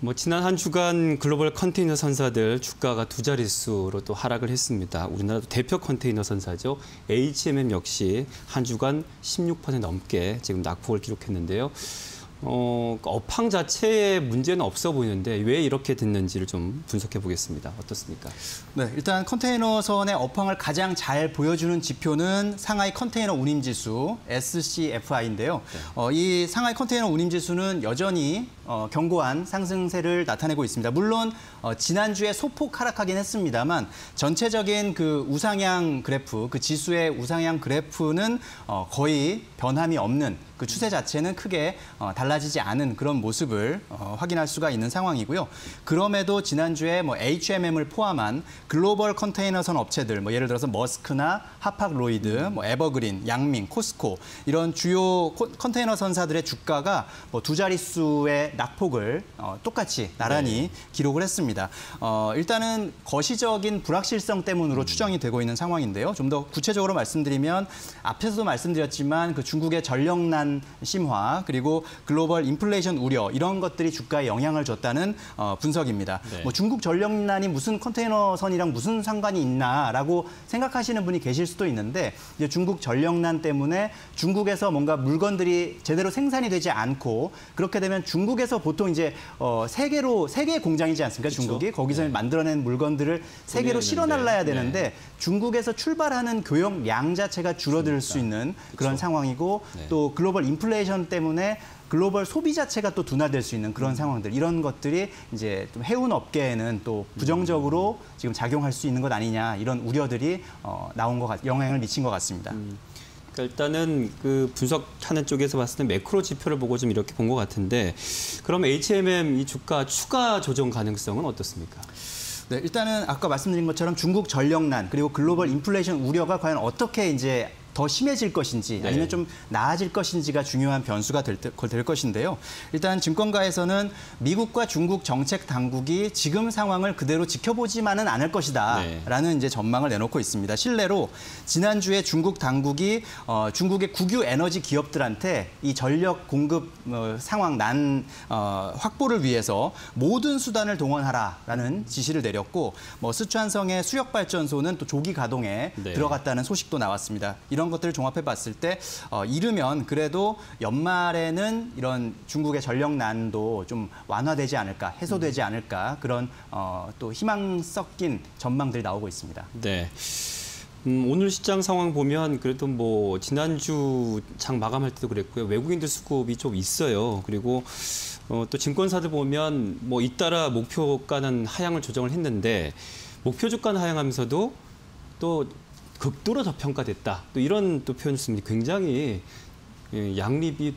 뭐 지난 한 주간 글로벌 컨테이너 선사들 주가가 두 자릿수로 또 하락을 했습니다. 우리나라 대표 컨테이너 선사죠. HMM 역시 한 주간 16% 넘게 지금 낙폭을 기록했는데요. 업황 자체에 문제는 없어 보이는데 왜 이렇게 됐는지를 좀 분석해 보겠습니다. 어떻습니까? 네, 일단 컨테이너선의 업황을 가장 잘 보여주는 지표는 상하이 컨테이너 운임지수 SCFI인데요. 네. 이 상하이 컨테이너 운임지수는 여전히 견고한 상승세를 나타내고 있습니다. 물론 지난주에 소폭 하락하긴 했습니다만 전체적인 그 우상향 그래프, 그 지수의 우상향 그래프는 거의 변함이 없는 그 추세 자체는 크게 달라지지 않은 그런 모습을 확인할 수가 있는 상황이고요. 그럼에도 지난주에 뭐 HMM을 포함한 글로벌 컨테이너선 업체들, 뭐 예를 들어서 머스크나 하팍로이드, 뭐 에버그린, 양밍, 코스코 이런 주요 컨테이너선사들의 주가가 뭐 두 자릿수의 낙폭을 똑같이 나란히 기록을 했습니다. 일단은 거시적인 불확실성 때문으로 추정이 되고 있는 상황인데요. 좀 더 구체적으로 말씀드리면 앞에서도 말씀드렸지만 그 중국의 전력난 심화 그리고 글로벌 인플레이션 우려 이런 것들이 주가에 영향을 줬다는 분석입니다. 네. 뭐 중국 전력난이 무슨 컨테이너선이랑 무슨 상관이 있나라고 생각하시는 분이 계실 수도 있는데 이제 중국 전력난 때문에 중국에서 뭔가 물건들이 제대로 생산이 되지 않고 그렇게 되면 중국에서 보통 이제 세계의 공장이지 않습니까? 그렇죠? 중국이 거기서 네. 만들어낸 물건들을 세계로 실어 날라야 되는데 네. 중국에서 출발하는 교역량 자체가 줄어들 그러니까. 수 있는 그런 그렇죠? 상황이고 네. 또 글로벌 인플레이션 때문에 글로벌 소비 자체가 또 둔화될 수 있는 그런 상황들 이런 것들이 이제 좀 해운 업계에는 또 부정적으로 지금 작용할 수 있는 것 아니냐 이런 우려들이 나온 것 영향을 미친 것 같습니다. 일단은 그 분석하는 쪽에서 봤을 때 매크로 지표를 보고 좀 이렇게 본 것 같은데 그럼 HMM 이 주가 추가 조정 가능성은 어떻습니까? 네, 일단은 아까 말씀드린 것처럼 중국 전력난 그리고 글로벌 인플레이션 우려가 과연 어떻게 이제 더 심해질 것인지 아니면 네. 좀 나아질 것인지가 중요한 변수가 될 것인데요. 일단 증권가에서는 미국과 중국 정책 당국이 지금 상황을 그대로 지켜보지만은 않을 것이다 라는 이제 전망을 내놓고 있습니다. 실례로 지난주에 중국 당국이 중국의 국유 에너지 기업들한테 이 전력 공급 상황 난 확보를 위해서 모든 수단을 동원하라라는 지시를 내렸고 뭐 쓰촨성의 수력발전소는 또 조기 가동에 네. 들어갔다는 소식도 나왔습니다. 이런 것들을 종합해 봤을 때 이르면 그래도 연말에는 이런 중국의 전력난도 좀 완화되지 않을까, 해소되지 않을까 그런 또 희망 섞인 전망들이 나오고 있습니다. 네. 오늘 시장 상황 보면 그래도 뭐 지난주 장 마감할 때도 그랬고요. 외국인들 수급이 좀 있어요. 그리고 또 증권사들 보면 뭐 잇따라 목표가는 하향을 조정을 했는데 목표 주가는 하향하면서도 또 극도로 저평가됐다. 또 이런 또 표현을 쓰면 굉장히 양립이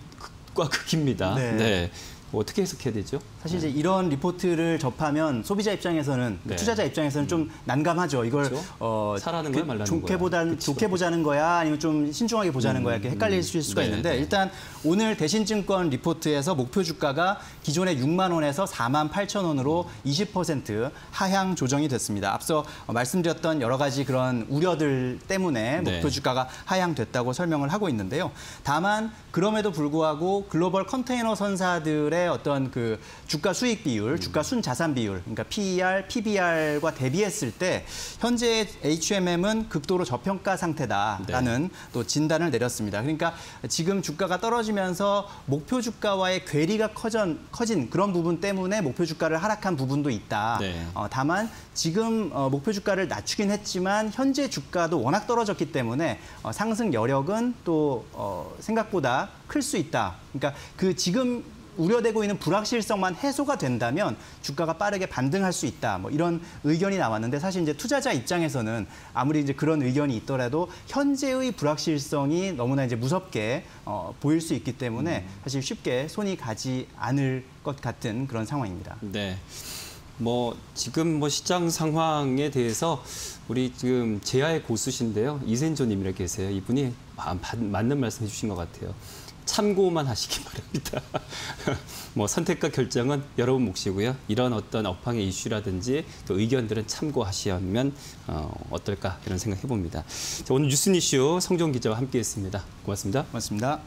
극과 극입니다. 네. 네. 어떻게 해석해야 되죠? 사실 이제 이런 리포트를 접하면 소비자 입장에서는 네. 투자자 입장에서는 좀 난감하죠. 이걸 그렇죠? 사라는 거야, 말라는 좋게 거야. 좋게 보자는 거야, 아니면 좀 신중하게 보자는 거야 이렇게 헷갈리실 수가 네, 있는데 네. 일단 오늘 대신증권 리포트에서 목표 주가가 기존의 6만 원에서 4만 8천 원으로 20% 하향 조정이 됐습니다. 앞서 말씀드렸던 여러 가지 그런 우려들 때문에 네. 목표 주가가 하향됐다고 설명을 하고 있는데요. 다만 그럼에도 불구하고 글로벌 컨테이너 선사들의 어떤 그 주가 수익 비율, 주가 순자산 비율, 그러니까 PER, PBR과 대비했을 때 현재 HMM은 극도로 저평가 상태다라는 네. 또 진단을 내렸습니다. 그러니까 지금 주가가 떨어지면서 목표 주가와의 괴리가 커진 그런 부분 때문에 목표 주가를 하락한 부분도 있다. 네. 다만 지금 목표 주가를 낮추긴 했지만 현재 주가도 워낙 떨어졌기 때문에 상승 여력은 또 생각보다 클 수 있다. 그러니까 그 지금 우려되고 있는 불확실성만 해소가 된다면 주가가 빠르게 반등할 수 있다. 뭐 이런 의견이 나왔는데 사실 이제 투자자 입장에서는 아무리 이제 그런 의견이 있더라도 현재의 불확실성이 너무나 이제 무섭게 보일 수 있기 때문에 사실 쉽게 손이 가지 않을 것 같은 그런 상황입니다. 네. 뭐 지금 뭐 시장 상황에 대해서 우리 지금 제야의 고수신데요. 이센조님이라 계세요. 이분이 맞는 말씀 해주신 것 같아요. 참고만 하시기 바랍니다. 뭐 선택과 결정은 여러분 몫이고요. 이런 어떤 업황의 이슈라든지 또 의견들은 참고하시면 어떨까 이런 생각 해봅니다. 자, 오늘 뉴스 이슈 성종 기자와 함께했습니다. 고맙습니다. 고맙습니다.